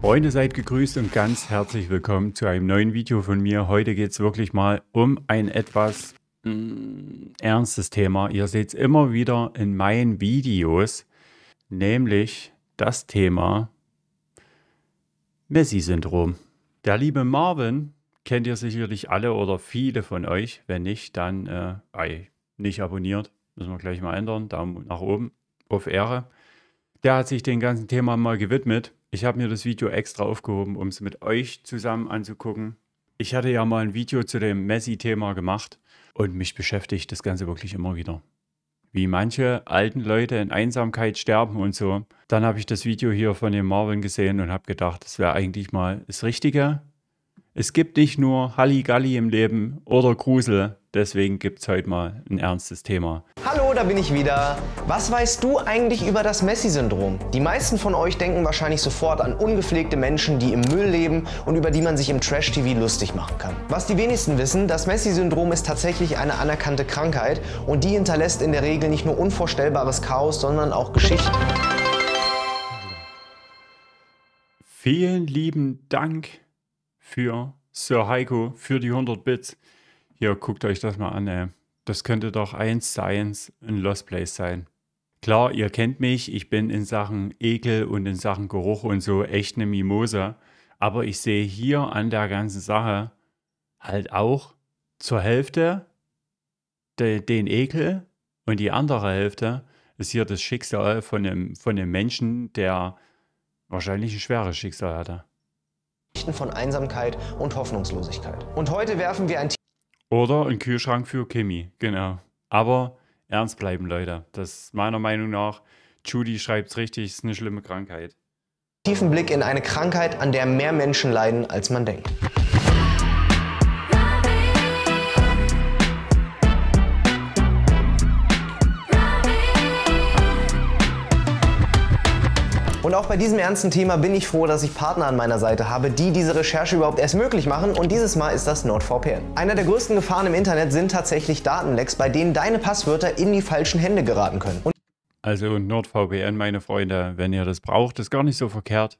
Freunde, seid gegrüßt und ganz herzlich willkommen zu einem neuen Video von mir. Heute geht es wirklich mal um ein etwas ernstes Thema. Ihr seht es immer wieder in meinen Videos, nämlich das Thema Messi-Syndrom. Der liebe Marvin kennt ihr sicherlich alle oder viele von euch. Wenn nicht, dann nicht abonniert. Müssen wir gleich mal ändern. Daumen nach oben, auf Ehre. Der hat sich dem ganzen Thema mal gewidmet. Ich habe mir das Video extra aufgehoben, um es mit euch zusammen anzugucken. Ich hatte ja mal ein Video zu dem Messi-Thema gemacht und mich beschäftigt das Ganze wirklich immer wieder. Wie manche alten Leute in Einsamkeit sterben und so. Dann habe ich das Video hier von dem Marvin gesehen und habe gedacht, das wäre eigentlich mal das Richtige. Es gibt nicht nur Halligalli im Leben oder Grusel, deswegen gibt es heute mal ein ernstes Thema. Hallo, da bin ich wieder. Was weißt du eigentlich über das Messi-Syndrom? Die meisten von euch denken wahrscheinlich sofort an ungepflegte Menschen, die im Müll leben und über die man sich im Trash-TV lustig machen kann. Was die wenigsten wissen, das Messi-Syndrom ist tatsächlich eine anerkannte Krankheit und die hinterlässt in der Regel nicht nur unvorstellbares Chaos, sondern auch Geschichten. Vielen lieben Dank für Sir Heiko, für die 100 Bits. Hier, guckt euch das mal an, ey. Das könnte doch eins zu eins ein Lost Place sein. Klar, ihr kennt mich, ich bin in Sachen Ekel und in Sachen Geruch und so echt eine Mimose. Aber ich sehe hier an der ganzen Sache halt auch zur Hälfte den Ekel und die andere Hälfte ist hier das Schicksal von einem Menschen, der wahrscheinlich ein schweres Schicksal hatte. Von Einsamkeit und Hoffnungslosigkeit. Und heute werfen wir ein oder ein Kühlschrank für Kimi, genau. Aber ernst bleiben, Leute. Das ist meiner Meinung nach, Judy schreibt es richtig, ist eine schlimme Krankheit. Tiefen Blick in eine Krankheit, an der mehr Menschen leiden, als man denkt. Und auch bei diesem ernsten Thema bin ich froh, dass ich Partner an meiner Seite habe, die diese Recherche überhaupt erst möglich machen, und dieses Mal ist das NordVPN. Einer der größten Gefahren im Internet sind tatsächlich Datenlecks, bei denen deine Passwörter in die falschen Hände geraten können. Also NordVPN, meine Freunde, wenn ihr das braucht, ist gar nicht so verkehrt.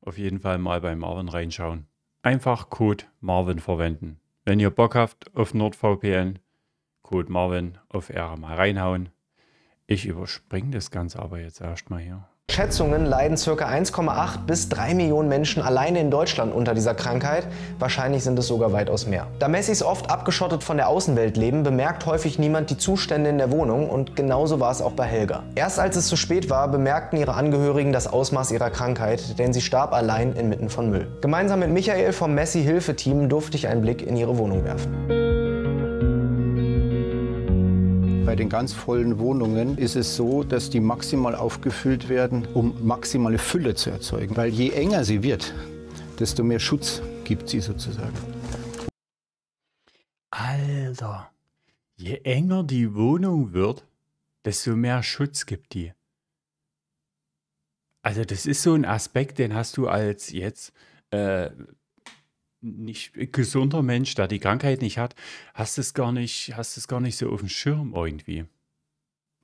Auf jeden Fall mal bei Marvin reinschauen. Einfach Code Marvin verwenden. Wenn ihr Bock habt auf NordVPN, Code Marvin auf Ehre mal reinhauen. Ich überspringe das Ganze aber jetzt erstmal hier. Schätzungen leiden ca. 1,8 bis 3 Millionen Menschen alleine in Deutschland unter dieser Krankheit. Wahrscheinlich sind es sogar weitaus mehr. Da Messis oft abgeschottet von der Außenwelt leben, bemerkt häufig niemand die Zustände in der Wohnung, und genauso war es auch bei Helga. Erst als es zu spät war, bemerkten ihre Angehörigen das Ausmaß ihrer Krankheit, denn sie starb allein inmitten von Müll. Gemeinsam mit Michael vom Messi Hilfeteam durfte ich einen Blick in ihre Wohnung werfen. Bei den ganz vollen Wohnungen ist es so, dass die maximal aufgefüllt werden, um maximale Fülle zu erzeugen. Weil je enger sie wird, desto mehr Schutz gibt sie sozusagen. Alter, je enger die Wohnung wird, desto mehr Schutz gibt die. Also das ist so ein Aspekt, den hast du als jetzt nicht gesunder Mensch, der die Krankheit nicht hat, hast es gar nicht so auf dem Schirm irgendwie.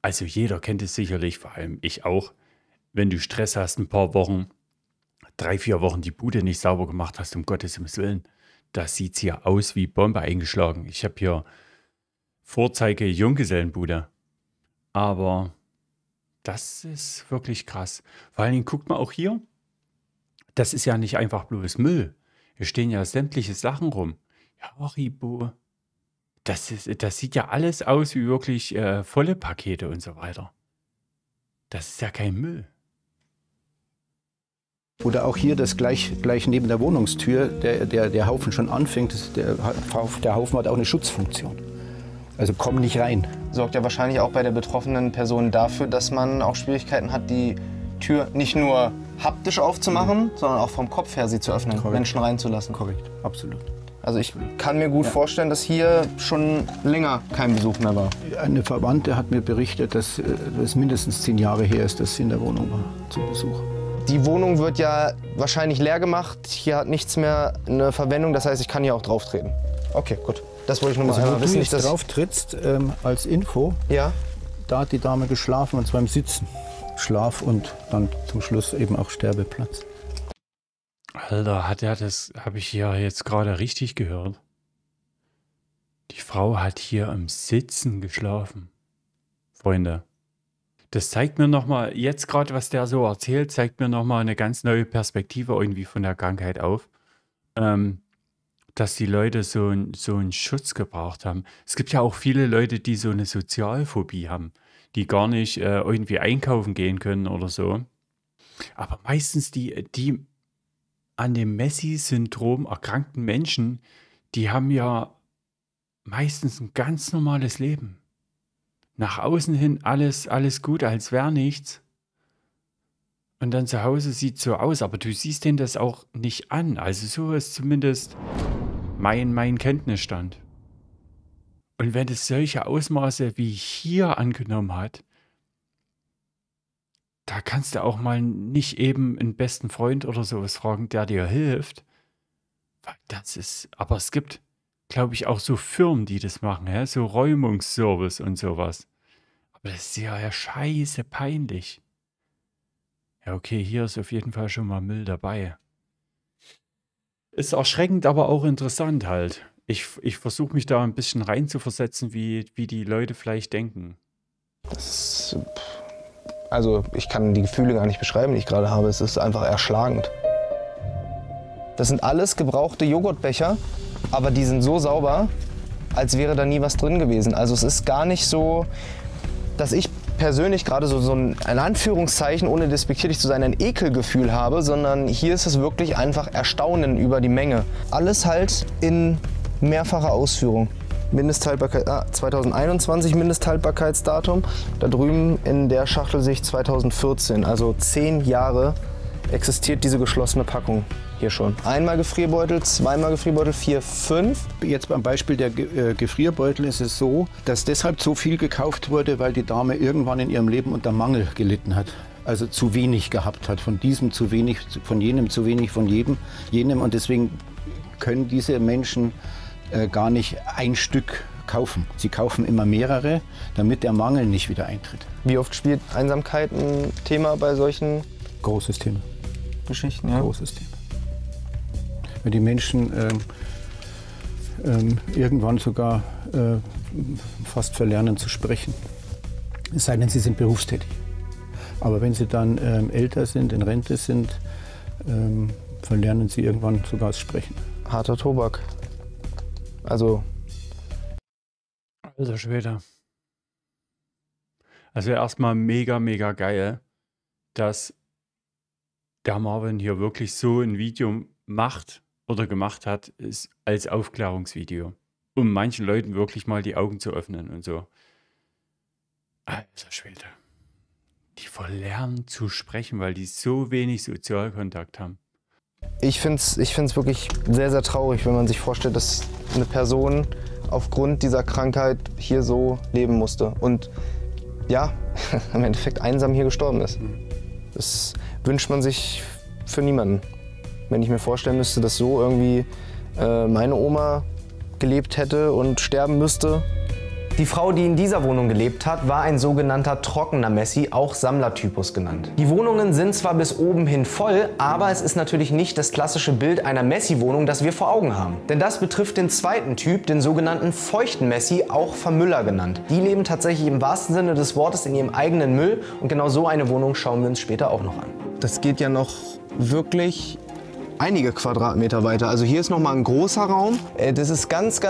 Also jeder kennt es sicherlich, vor allem ich auch. Wenn du Stress hast, ein paar Wochen, 3, 4 Wochen die Bude nicht sauber gemacht hast, um Gottes Willen, da sieht es hier aus wie Bombe eingeschlagen. Ich habe hier Vorzeige-Junggesellenbude. Aber das ist wirklich krass. Vor allen Dingen guckt man auch hier, das ist ja nicht einfach bloß Müll. Hier stehen ja sämtliche Sachen rum. Ja, Haribo. Das sieht ja alles aus wie wirklich volle Pakete und so weiter. Das ist ja kein Müll. Oder auch hier, das gleich neben der Wohnungstür, der Haufen schon anfängt, der Haufen hat auch eine Schutzfunktion. Also komm nicht rein. Sorgt ja wahrscheinlich auch bei der betroffenen Person dafür, dass man auch Schwierigkeiten hat, die Tür nicht nur haptisch aufzumachen, sondern auch vom Kopf her sie zu öffnen, korrekt. Menschen reinzulassen. Korrekt, absolut. Also ich kann mir gut vorstellen, dass hier schon länger kein Besuch mehr war. Eine Verwandte hat mir berichtet, dass es mindestens 10 Jahre her ist, dass sie in der Wohnung war, zu Besuch. Die Wohnung wird ja wahrscheinlich leer gemacht, hier hat nichts mehr eine Verwendung, das heißt, ich kann hier auch drauf treten. Okay, gut. Das wollte ich nur mal wissen. Wenn du drauf trittst, als Info, da hat die Dame geschlafen, und zwar im Sitzen. Schlaf und dann zum Schluss eben auch Sterbeplatz. Alter, hat er das, habe ich ja jetzt gerade richtig gehört. Die Frau hat hier im Sitzen geschlafen. Freunde, das zeigt mir nochmal, jetzt gerade was der so erzählt, zeigt mir nochmal eine ganz neue Perspektive irgendwie von der Krankheit auf. Dass die Leute so einen Schutz gebraucht haben. Es gibt ja auch viele Leute, die so eine Sozialphobie haben, die gar nicht irgendwie einkaufen gehen können oder so. Aber meistens die an dem Messi-Syndrom erkrankten Menschen, die haben ja meistens ein ganz normales Leben. Nach außen hin alles gut, als wäre nichts. Und dann zu Hause sieht so aus, aber du siehst denen das auch nicht an. Also so ist zumindest mein Kenntnisstand. Und wenn es solche Ausmaße wie hier angenommen hat, da kannst du auch mal nicht eben einen besten Freund oder sowas fragen, der dir hilft. Das ist, aber es gibt, glaube ich, auch so Firmen, die das machen, ja? So Räumungsservice und sowas. Aber das ist ja scheiße peinlich. Ja, okay, hier ist auf jeden Fall schon mal Müll dabei. Ist erschreckend, aber auch interessant halt. Ich versuche mich da ein bisschen reinzuversetzen, wie die Leute vielleicht denken. Das ist, also ich kann die Gefühle gar nicht beschreiben, die ich gerade habe. Es ist einfach erschlagend. Das sind alles gebrauchte Joghurtbecher, aber die sind so sauber, als wäre da nie was drin gewesen. Also es ist gar nicht so, dass ich persönlich gerade so ein, in Anführungszeichen, ohne despektierlich zu sein, ein Ekelgefühl habe, sondern hier ist es wirklich einfach Erstaunen über die Menge. Alles halt in mehrfacher Ausführung. Mindesthaltbarkeit, 2021 Mindesthaltbarkeitsdatum, da drüben in der Schachtelsicht 2014, also 10 Jahre existiert diese geschlossene Packung hier schon. Einmal Gefrierbeutel, zweimal Gefrierbeutel, 4, 5. Jetzt beim Beispiel der Gefrierbeutel ist es so, dass deshalb so viel gekauft wurde, weil die Dame irgendwann in ihrem Leben unter Mangel gelitten hat. Also zu wenig gehabt hat, von diesem zu wenig, von jenem zu wenig, von jenem. Und deswegen können diese Menschen gar nicht ein Stück kaufen. Sie kaufen immer mehrere, damit der Mangel nicht wieder eintritt. Wie oft spielt Einsamkeit ein Thema bei solchen? Großes Thema. Geschichten, ja. Großes Thema. Wenn die Menschen irgendwann sogar fast verlernen zu sprechen, es sei denn, sie sind berufstätig. Aber wenn sie dann älter sind, in Rente sind, verlernen sie irgendwann sogar das Sprechen. Harter Tobak. Also. Alter Schwede. Also erstmal mega geil, dass der Marvin hier wirklich so ein Video macht oder gemacht hat, ist als Aufklärungsvideo, um manchen Leuten wirklich mal die Augen zu öffnen und so. Alter Schwede. Die verlernen zu sprechen, weil die so wenig Sozialkontakt haben. Ich find's wirklich sehr traurig, wenn man sich vorstellt, dass eine Person aufgrund dieser Krankheit hier so leben musste und ja, im Endeffekt einsam hier gestorben ist. Das wünscht man sich für niemanden. Wenn ich mir vorstellen müsste, dass so irgendwie meine Oma gelebt hätte und sterben müsste. Die Frau, die in dieser Wohnung gelebt hat, war ein sogenannter trockener Messi, auch Sammlertypus genannt. Die Wohnungen sind zwar bis oben hin voll, aber es ist natürlich nicht das klassische Bild einer Messi-Wohnung, das wir vor Augen haben. Denn das betrifft den zweiten Typ, den sogenannten feuchten Messi, auch Vermüller genannt. Die leben tatsächlich im wahrsten Sinne des Wortes in ihrem eigenen Müll und genau so eine Wohnung schauen wir uns später auch noch an. Das geht ja noch wirklich einige Quadratmeter weiter. Also hier ist nochmal ein großer Raum. Das ist ganz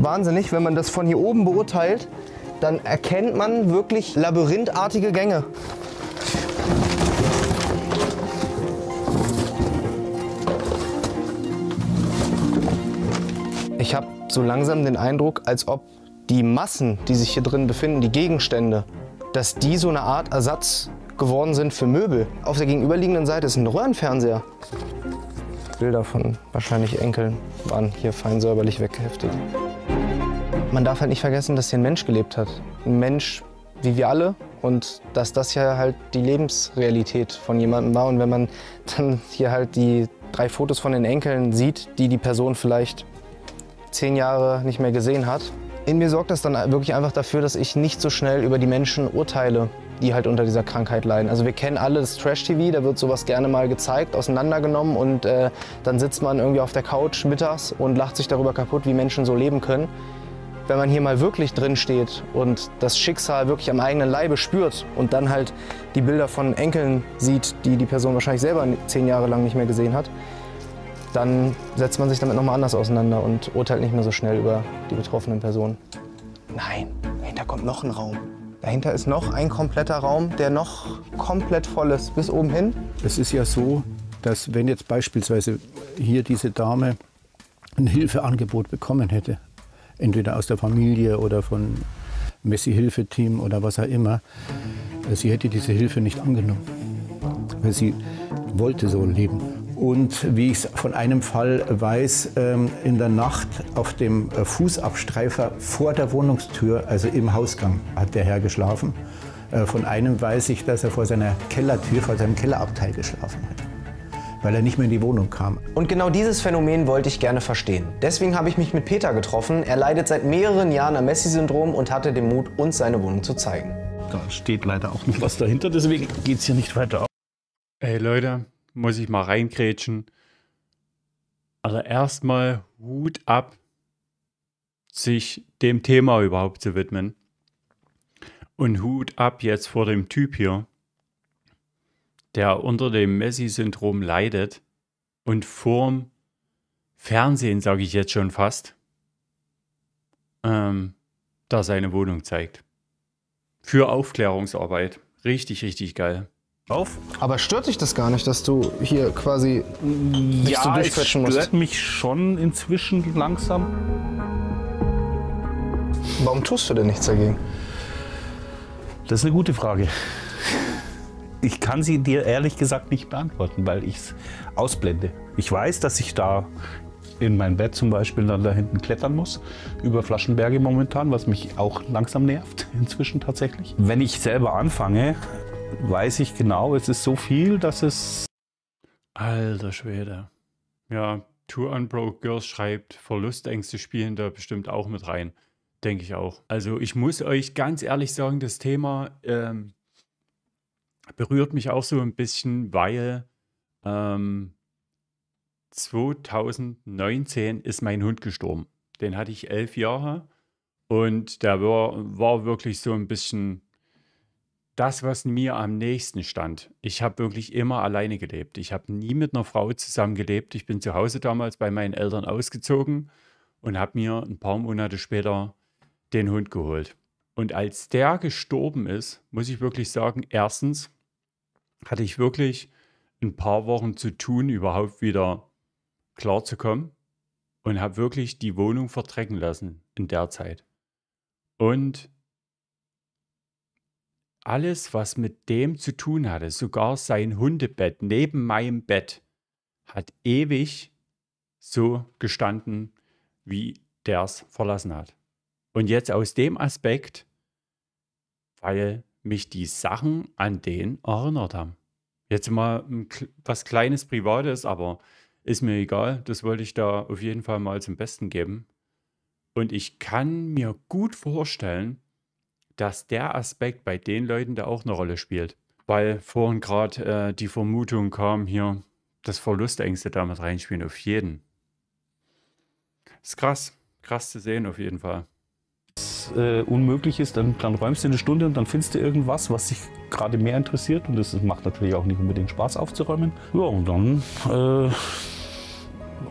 wahnsinnig, wenn man das von hier oben beurteilt, dann erkennt man wirklich labyrinthartige Gänge. Ich habe so langsam den Eindruck, als ob die Massen, die sich hier drin befinden, die Gegenstände, dass die so eine Art Ersatz geworden sind für Möbel. Auf der gegenüberliegenden Seite ist ein Röhrenfernseher. Bilder von wahrscheinlich Enkeln waren hier fein säuberlich weggeheftet. Man darf halt nicht vergessen, dass hier ein Mensch gelebt hat. Ein Mensch wie wir alle und dass das ja halt die Lebensrealität von jemandem war. Und wenn man dann hier halt die 3 Fotos von den Enkeln sieht, die die Person vielleicht 10 Jahre nicht mehr gesehen hat. In mir sorgt das dann wirklich einfach dafür, dass ich nicht so schnell über die Menschen urteile die halt unter dieser Krankheit leiden. Also wir kennen alle das Trash-TV, da wird sowas gerne mal gezeigt, auseinandergenommen und dann sitzt man irgendwie auf der Couch mittags und lacht sich darüber kaputt, wie Menschen so leben können. Wenn man hier mal wirklich drin steht und das Schicksal wirklich am eigenen Leibe spürt und dann halt die Bilder von Enkeln sieht, die die Person wahrscheinlich selber 10 Jahre lang nicht mehr gesehen hat, dann setzt man sich damit nochmal anders auseinander und urteilt nicht mehr so schnell über die betroffenen Personen. Nein, dahinter kommt noch ein Raum. Dahinter ist noch ein kompletter Raum, der noch komplett voll ist, bis oben hin. Es ist ja so, dass wenn jetzt beispielsweise hier diese Dame ein Hilfeangebot bekommen hätte, entweder aus der Familie oder von Messi Hilfeteam oder was auch immer. Sie hätte diese Hilfe nicht angenommen, weil sie wollte so leben. Und wie ich es von einem Fall weiß, in der Nacht auf dem Fußabstreifer vor der Wohnungstür, also im Hausgang, hat der Herr geschlafen. Von einem weiß ich, dass er vor seiner Kellertür, vor seinem Kellerabteil geschlafen hat, weil er nicht mehr in die Wohnung kam. Und genau dieses Phänomen wollte ich gerne verstehen. Deswegen habe ich mich mit Peter getroffen. Er leidet seit mehreren Jahren am Messi-Syndrom und hatte den Mut, uns seine Wohnung zu zeigen. Da steht leider auch noch was dahinter, deswegen geht's hier nicht weiter. Ey Leute, muss ich mal reingrätschen. Also erstmal Hut ab, sich dem Thema überhaupt zu widmen. Und Hut ab jetzt vor dem Typ hier, der unter dem Messi-Syndrom leidet und vorm Fernsehen, sage ich jetzt schon fast, da seine Wohnung zeigt. Für Aufklärungsarbeit. Richtig, richtig geil. Auf. Aber stört dich das gar nicht, dass du hier quasi dich so durchquetschen musst? Ja, es stört mich schon inzwischen langsam. Warum tust du denn nichts dagegen? Das ist eine gute Frage. Ich kann sie dir ehrlich gesagt nicht beantworten, weil ich es ausblende. Ich weiß, dass ich da in mein Bett zum Beispiel dann da hinten klettern muss, über Flaschenberge momentan, was mich auch langsam nervt inzwischen tatsächlich. Wenn ich selber anfange, weiß ich genau, es ist so viel, dass es... Alter Schwede. Ja, Two Unbroke Girls schreibt, Verlustängste spielen da bestimmt auch mit rein. Denke ich auch. Also ich muss euch ganz ehrlich sagen, das Thema... berührt mich auch so ein bisschen, weil 2019 ist mein Hund gestorben. Den hatte ich 11 Jahre und der war wirklich so ein bisschen das, was mir am nächsten stand. Ich habe wirklich immer alleine gelebt. Ich habe nie mit einer Frau zusammen gelebt. Ich bin zu Hause damals bei meinen Eltern ausgezogen und habe mir ein paar Monate später den Hund geholt. Und als der gestorben ist, muss ich wirklich sagen, erstens hatte ich wirklich ein paar Wochen zu tun, überhaupt wieder klarzukommen und habe wirklich die Wohnung verdrecken lassen in der Zeit. Und alles, was mit dem zu tun hatte, sogar sein Hundebett neben meinem Bett, hat ewig so gestanden, wie der es verlassen hat. Und jetzt aus dem Aspekt, weil mich die Sachen an den erinnert haben. Jetzt mal was Kleines Privates, aber ist mir egal. Das wollte ich da auf jeden Fall mal zum Besten geben. Und ich kann mir gut vorstellen, dass der Aspekt bei den Leuten da auch eine Rolle spielt. Weil vorhin gerade die Vermutung kam hier, dass Verlustängste damit reinspielen, auf jeden. Ist krass. Krass zu sehen auf jeden Fall. Unmöglich ist, dann räumst du eine Stunde und dann findest du irgendwas, was dich gerade mehr interessiert. Und das macht natürlich auch nicht unbedingt Spaß aufzuräumen. Ja, und dann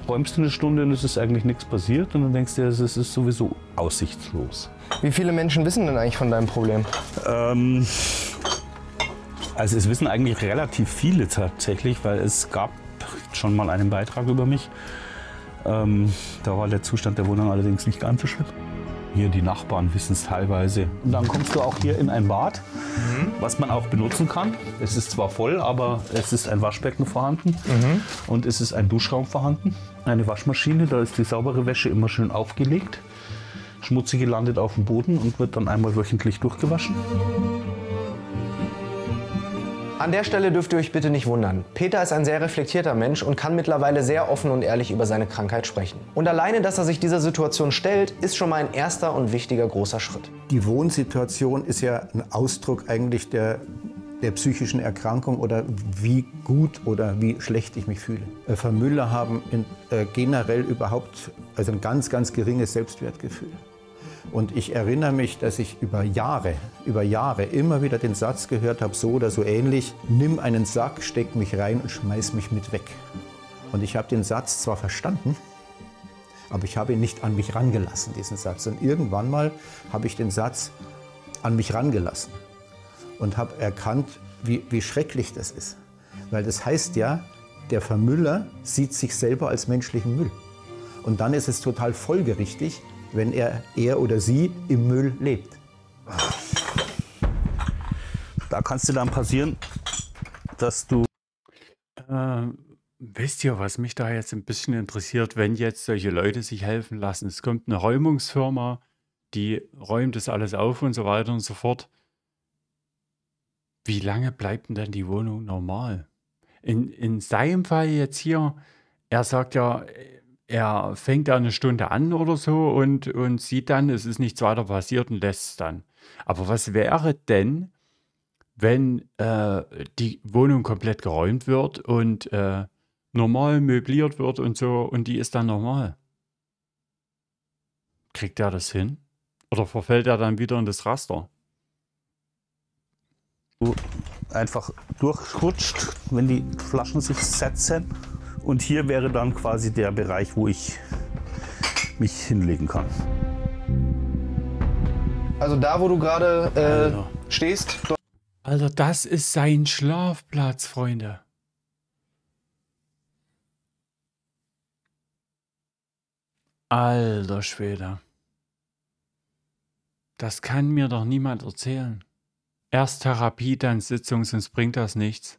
räumst du eine Stunde und es ist eigentlich nichts passiert. Und dann denkst du, es ist sowieso aussichtslos. Wie viele Menschen wissen denn eigentlich von deinem Problem? Also es wissen eigentlich relativ viele tatsächlich, weil es gab schon mal einen Beitrag über mich. Da war der Zustand der Wohnung allerdings nicht ganz so schlimm. Hier die Nachbarn wissen es teilweise. Und dann kommst du auch hier in ein Bad, was man auch benutzen kann. Es ist zwar voll, aber es ist ein Waschbecken vorhanden und es ist ein Duschraum vorhanden. Eine Waschmaschine, da ist die saubere Wäsche immer schön aufgelegt. Schmutzige landet auf dem Boden und wird dann einmal wöchentlich durchgewaschen. An der Stelle dürft ihr euch bitte nicht wundern. Peter ist ein sehr reflektierter Mensch und kann mittlerweile sehr offen und ehrlich über seine Krankheit sprechen. Und alleine, dass er sich dieser Situation stellt, ist schon mal ein erster und wichtiger großer Schritt. Die Wohnsituation ist ja ein Ausdruck eigentlich der psychischen Erkrankung oder wie gut oder wie schlecht ich mich fühle. Vermüller haben generell überhaupt ein ganz, ganz geringes Selbstwertgefühl. Und ich erinnere mich, dass ich über Jahre immer wieder den Satz gehört habe, so oder so ähnlich, nimm einen Sack, steck mich rein und schmeiß mich mit weg. Und ich habe den Satz zwar verstanden, aber ich habe ihn nicht an mich rangelassen, diesen Satz. Und irgendwann mal habe ich den Satz an mich rangelassen und habe erkannt, wie schrecklich das ist. Weil das heißt ja, der Vermüller sieht sich selber als menschlichen Müll. Und dann ist es total folgerichtig, wenn er oder sie im Müll lebt. Da kann es dir dann passieren, dass du... Wisst ihr, was mich da jetzt ein bisschen interessiert, wenn jetzt solche Leute sich helfen lassen? Es kommt eine Räumungsfirma, die räumt das alles auf und so weiter und so fort. Wie lange bleibt denn die Wohnung normal? In seinem Fall jetzt hier, er sagt ja, er fängt da eine Stunde an oder so und sieht dann, es ist nichts weiter passiert und lässt es dann. Aber was wäre denn, wenn die Wohnung komplett geräumt wird und normal möbliert wird und so und die ist dann normal? Kriegt er das hin? Oder verfällt er dann wieder in das Raster? Einfach durchrutscht, wenn die Flaschen sich setzen. Und hier wäre dann quasi der Bereich, wo ich mich hinlegen kann. Also da, wo du gerade stehst. Also das ist sein Schlafplatz, Freunde. Alter Schwede. Das kann mir doch niemand erzählen. Erst Therapie, dann Sitzung, sonst bringt das nichts.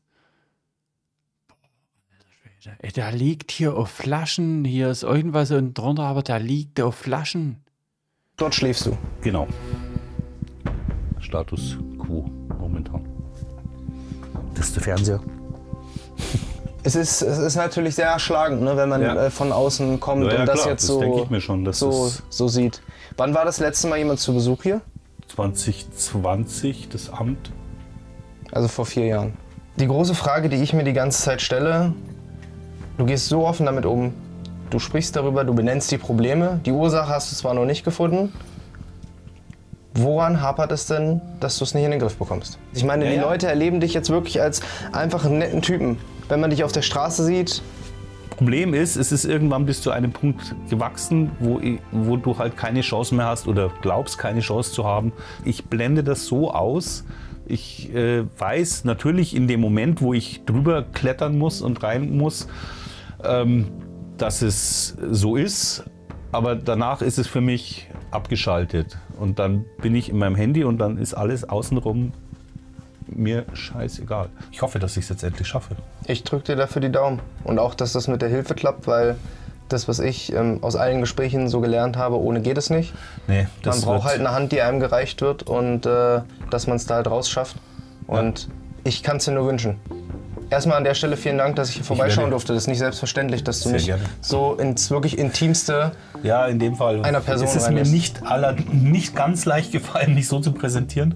Ey, der liegt hier auf Flaschen, hier ist irgendwas unten drunter, aber der liegt auf Flaschen. Dort schläfst du? Genau. Status quo momentan. Das ist der Fernseher. Es ist natürlich sehr erschlagend, ne, wenn man von außen kommt und das klar, jetzt so, das denke ich mir schon, dass so sieht. Wann war das letzte Mal jemand zu Besuch hier? 2020, das Amt. Also vor 4 Jahren. Die große Frage, die ich mir die ganze Zeit stelle, du gehst so offen damit um, du sprichst darüber, du benennst die Probleme, die Ursache hast du zwar noch nicht gefunden, woran hapert es denn, dass du es nicht in den Griff bekommst? Ich meine, die Leute erleben dich jetzt wirklich als einfach einen netten Typen. Wenn man dich auf der Straße sieht... Problem ist, es ist irgendwann bis zu einem Punkt gewachsen, wo du halt keine Chance mehr hast oder glaubst, keine Chance zu haben. Ich blende das so aus. Ich weiß natürlich in dem Moment, wo ich drüber klettern muss und rein muss, dass es so ist. Aber danach ist es für mich abgeschaltet. Und dann bin ich in meinem Handy und dann ist alles außenrum mir scheißegal. Ich hoffe, dass ich es jetzt endlich schaffe. Ich drücke dir dafür die Daumen und auch, dass das mit der Hilfe klappt, weil das, was ich aus allen Gesprächen so gelernt habe, ohne geht es nicht. Nee, man braucht halt eine Hand, die einem gereicht wird und dass man es da halt raus schafft. Und ich kann es dir nur wünschen. Erstmal an der Stelle vielen Dank, dass ich hier vorbeischauen durfte. Das ist nicht selbstverständlich, dass du mich so ins wirklich Intimste in dem Fall einer Person reinlässt. Es ist mir nicht ganz leicht gefallen, mich so zu präsentieren.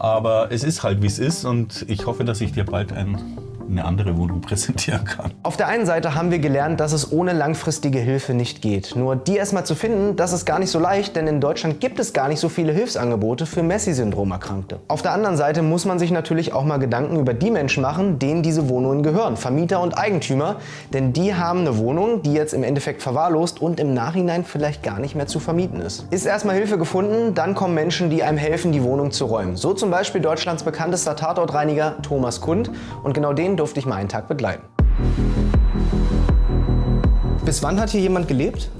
Aber es ist halt, wie es ist und ich hoffe, dass ich dir bald eine andere Wohnung präsentieren kann. Auf der einen Seite haben wir gelernt, dass es ohne langfristige Hilfe nicht geht. Nur die erstmal zu finden, das ist gar nicht so leicht, denn in Deutschland gibt es gar nicht so viele Hilfsangebote für Messi-Syndrom-Erkrankte. Auf der anderen Seite muss man sich natürlich auch mal Gedanken über die Menschen machen, denen diese Wohnungen gehören, Vermieter und Eigentümer, denn die haben eine Wohnung, die jetzt im Endeffekt verwahrlost und im Nachhinein vielleicht gar nicht mehr zu vermieten ist. Ist erstmal Hilfe gefunden, dann kommen Menschen, die einem helfen, die Wohnung zu räumen. So zum Beispiel Deutschlands bekanntester Tatortreiniger Thomas Kundt und genau den durfte ich mal einen Tag begleiten. Bis wann hat hier jemand gelebt?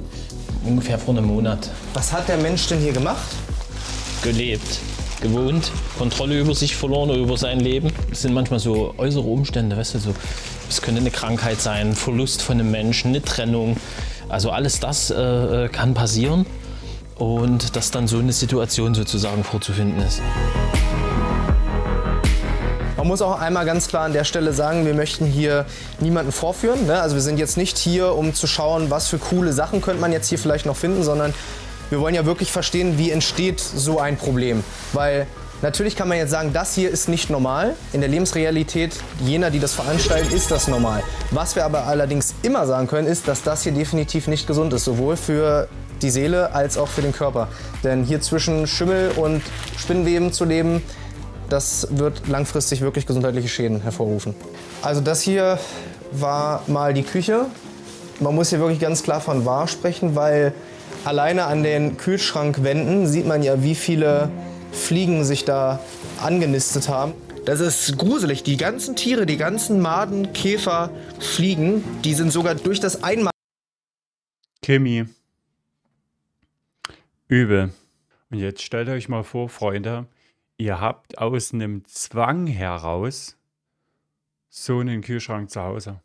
Ungefähr vor einem Monat. Was hat der Mensch denn hier gemacht? Gelebt, gewohnt, Kontrolle über sich verloren oder über sein Leben. Es sind manchmal so äußere Umstände, weißt du, so, es könnte eine Krankheit sein, Verlust von einem Menschen, eine Trennung. Also alles das kann passieren und dass dann so eine Situation sozusagen vorzufinden ist. Man muss auch einmal ganz klar an der Stelle sagen, wir möchten hier niemanden vorführen, ne? Also wir sind jetzt nicht hier, um zu schauen, was für coole Sachen könnte man jetzt hier vielleicht noch finden, sondern wir wollen ja wirklich verstehen, wie entsteht so ein Problem. Weil natürlich kann man jetzt sagen, das hier ist nicht normal. In der Lebensrealität jener, die das veranstalten, ist das normal. Was wir aber allerdings immer sagen können, ist, dass das hier definitiv nicht gesund ist, sowohl für die Seele als auch für den Körper. Denn hier zwischen Schimmel und Spinnenweben zu leben, das wird langfristig wirklich gesundheitliche Schäden hervorrufen. Also das hier war mal die Küche. Man muss hier wirklich ganz klar von wahr sprechen, weil alleine an den Kühlschrankwänden sieht man ja, wie viele Fliegen sich da angenistet haben. Das ist gruselig. Die ganzen Tiere, die ganzen Maden, Käfer, Fliegen, die sind sogar durch das Einmal... Kimi. Übel. Und jetzt stellt euch mal vor, Freunde, ihr habt aus einem Zwang heraus so einen Kühlschrank zu Hause.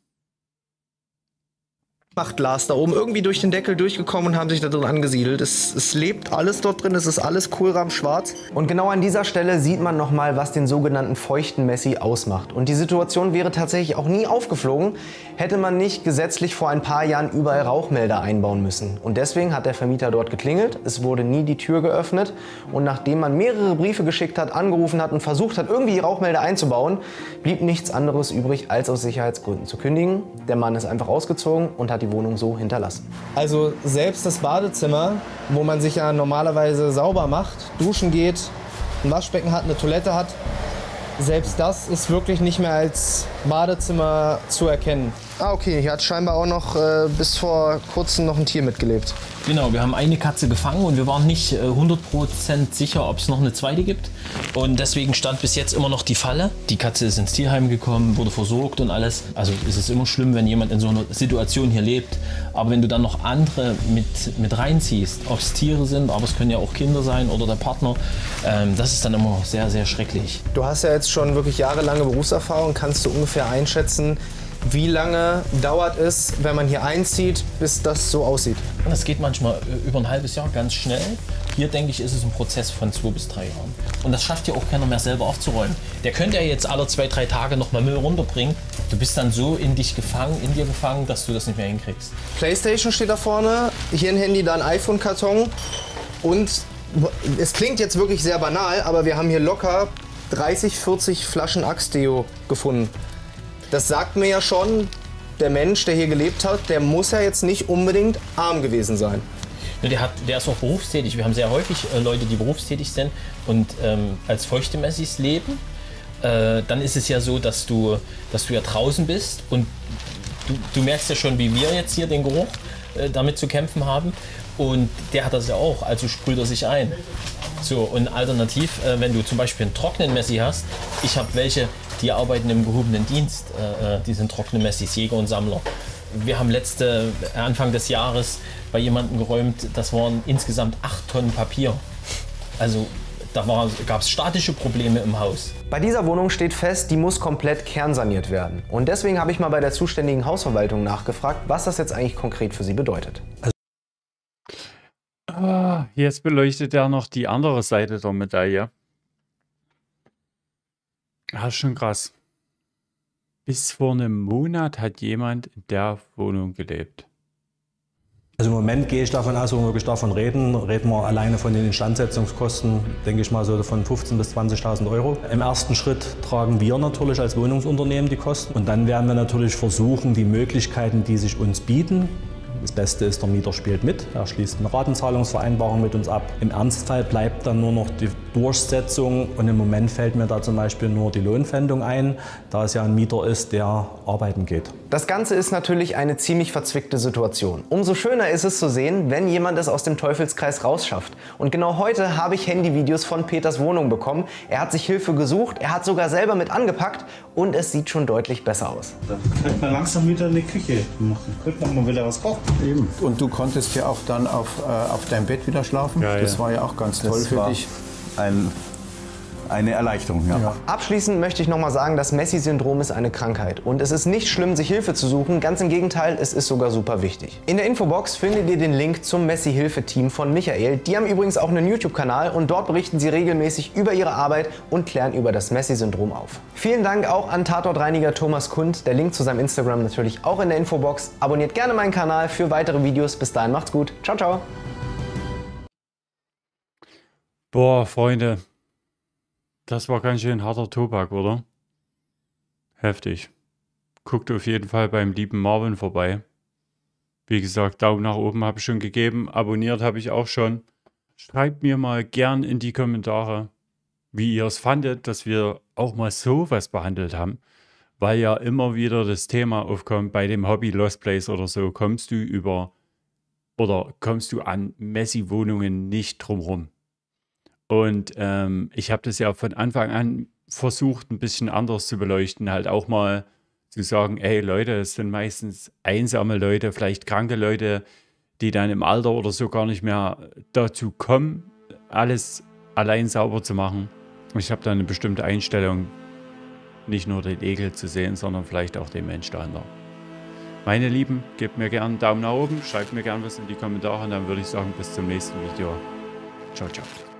Machtglas da oben irgendwie durch den Deckel durchgekommen und haben sich da drin angesiedelt. Es lebt alles dort drin, es ist alles kohlrabenschwarz. Und genau an dieser Stelle sieht man nochmal, was den sogenannten feuchten Messi ausmacht. Und die Situation wäre tatsächlich auch nie aufgeflogen, hätte man nicht gesetzlich vor ein paar Jahren überall Rauchmelder einbauen müssen. Und deswegen hat der Vermieter dort geklingelt, es wurde nie die Tür geöffnet. Und nachdem man mehrere Briefe geschickt hat, angerufen hat und versucht hat, irgendwie die Rauchmelder einzubauen, blieb nichts anderes übrig, als aus Sicherheitsgründen zu kündigen. Der Mann ist einfach ausgezogen und hat die Wohnung so hinterlassen. Also selbst das Badezimmer, wo man sich ja normalerweise sauber macht, duschen geht, ein Waschbecken hat, eine Toilette hat, selbst das ist wirklich nicht mehr als Badezimmer zu erkennen. Ah, okay, hier hat scheinbar auch noch bis vor kurzem noch ein Tier mitgelebt. Genau, wir haben eine Katze gefangen und wir waren nicht 100% sicher, ob es noch eine zweite gibt. Und deswegen stand bis jetzt immer noch die Falle. Die Katze ist ins Tierheim gekommen, wurde versorgt und alles. Also es ist immer schlimm, wenn jemand in so einer Situation hier lebt. Aber wenn du dann noch andere mit reinziehst, ob es Tiere sind, aber es können ja auch Kinder sein oder der Partner, das ist dann immer sehr, sehr schrecklich. Du hast ja jetzt schon wirklich jahrelange Berufserfahrung, kannst du ungefähr einschätzen, wie lange dauert es, wenn man hier einzieht, bis das so aussieht? Das geht manchmal über ein halbes Jahr ganz schnell. Hier, denke ich, ist es ein Prozess von 2 bis 3 Jahren. Und das schafft ja auch keiner mehr selber aufzuräumen. Der könnte ja jetzt alle 2, 3 Tage nochmal Müll runterbringen. Du bist dann so in dir gefangen, dass du das nicht mehr hinkriegst. PlayStation steht da vorne, hier ein Handy, da ein iPhone-Karton. Und es klingt jetzt wirklich sehr banal, aber wir haben hier locker 30, 40 Flaschen Axe-Deo gefunden. Das sagt mir ja schon, der Mensch, der hier gelebt hat, der muss ja jetzt nicht unbedingt arm gewesen sein. Der ist auch berufstätig. Wir haben sehr häufig Leute, die berufstätig sind und als feuchte Messis leben. Dann ist es ja so, dass du ja draußen bist und du merkst ja schon, wie wir jetzt hier den Geruch damit zu kämpfen haben. Und der hat das ja auch, also sprüht er sich ein. So, und alternativ, wenn du zum Beispiel einen trockenen Messi hast, ich habe welche, die arbeiten im gehobenen Dienst, die sind trockene Messis, Jäger und Sammler. Wir haben Anfang des Jahres bei jemandem geräumt, das waren insgesamt 8 Tonnen Papier. Also da gab es statische Probleme im Haus. Bei dieser Wohnung steht fest, die muss komplett kernsaniert werden. Und deswegen habe ich mal bei der zuständigen Hausverwaltung nachgefragt, was das jetzt eigentlich konkret für sie bedeutet. Jetzt beleuchtet er noch die andere Seite der Medaille. Ja, schon krass. Bis vor einem Monat hat jemand in der Wohnung gelebt. Also im Moment gehe ich davon aus, wenn wir wirklich davon reden, reden wir alleine von den Instandsetzungskosten, denke ich mal so von 15.000 bis 20.000 Euro. Im ersten Schritt tragen wir natürlich als Wohnungsunternehmen die Kosten und dann werden wir natürlich versuchen, die Möglichkeiten, die sich uns bieten. Das Beste ist, der Mieter spielt mit, er schließt eine Ratenzahlungsvereinbarung mit uns ab. Im Ernstfall bleibt dann nur noch die Durchsetzung und im Moment fällt mir da zum Beispiel nur die Lohnpfändung ein, da es ja ein Mieter ist, der arbeiten geht. Das Ganze ist natürlich eine ziemlich verzwickte Situation. Umso schöner ist es zu sehen, wenn jemand es aus dem Teufelskreis rausschafft. Und genau heute habe ich Handyvideos von Peters Wohnung bekommen. Er hat sich Hilfe gesucht, er hat sogar selber mit angepackt und es sieht schon deutlich besser aus. Da könnte man langsam wieder in die Küche machen, könnte man mal wieder was kochen. Eben. Und du konntest ja auch dann auf deinem Bett wieder schlafen. Ja, das war ja auch ganz toll für dich. Ein Eine Erleichterung, ja. Abschließend möchte ich nochmal sagen, das Messi-Syndrom ist eine Krankheit. Und es ist nicht schlimm, sich Hilfe zu suchen. Ganz im Gegenteil, es ist sogar super wichtig. In der Infobox findet ihr den Link zum Messi Hilfeteam von Michael. Die haben übrigens auch einen YouTube-Kanal und dort berichten sie regelmäßig über ihre Arbeit und klären über das Messi-Syndrom auf. Vielen Dank auch an Tatortreiniger Thomas Kundt. Der Link zu seinem Instagram natürlich auch in der Infobox. Abonniert gerne meinen Kanal für weitere Videos. Bis dahin macht's gut. Ciao, ciao. Boah, Freunde. Das war ganz schön harter Tobak, oder? Heftig. Guckt auf jeden Fall beim lieben Marvin vorbei. Wie gesagt, Daumen nach oben habe ich schon gegeben, abonniert habe ich auch schon. Schreibt mir mal gern in die Kommentare, wie ihr es fandet, dass wir auch mal sowas behandelt haben. Weil ja immer wieder das Thema aufkommt, bei dem Hobby Lost Place oder so, kommst du an Messi-Wohnungen nicht drumherum. Und ich habe das ja von Anfang an versucht, ein bisschen anders zu beleuchten. Halt auch mal zu sagen, ey Leute, es sind meistens einsame Leute, vielleicht kranke Leute, die dann im Alter oder so gar nicht mehr dazu kommen, alles allein sauber zu machen. Ich habe da eine bestimmte Einstellung, nicht nur den Ekel zu sehen, sondern vielleicht auch den Mensch dahinter. Meine Lieben, gebt mir gerne einen Daumen nach oben, schreibt mir gerne was in die Kommentare und dann würde ich sagen, bis zum nächsten Video. Ciao, ciao.